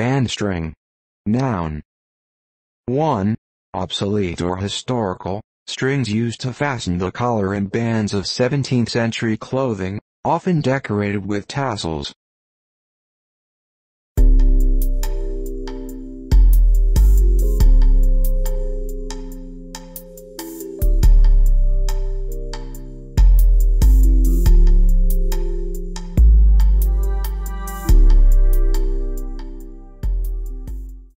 Bandstring. Noun. 1. Obsolete or historical, strings used to fasten the collar and bands of 17th-century clothing, often decorated with tassels.